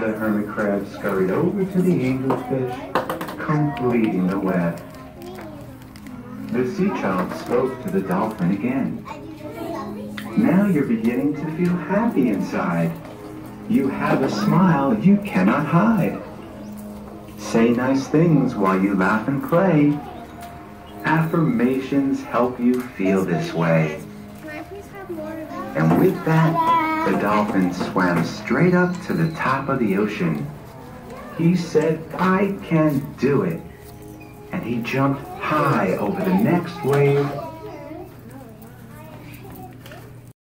The hermit crab scurried over to the angelfish, completing the web. The sea child spoke to the dolphin again. Now you're beginning to feel happy inside. You have a smile you cannot hide. Say nice things while you laugh and play. Affirmations help you feel this way. And with that, the dolphin swam straight up to the top of the ocean. He said, "I can do it." And he jumped high over the next wave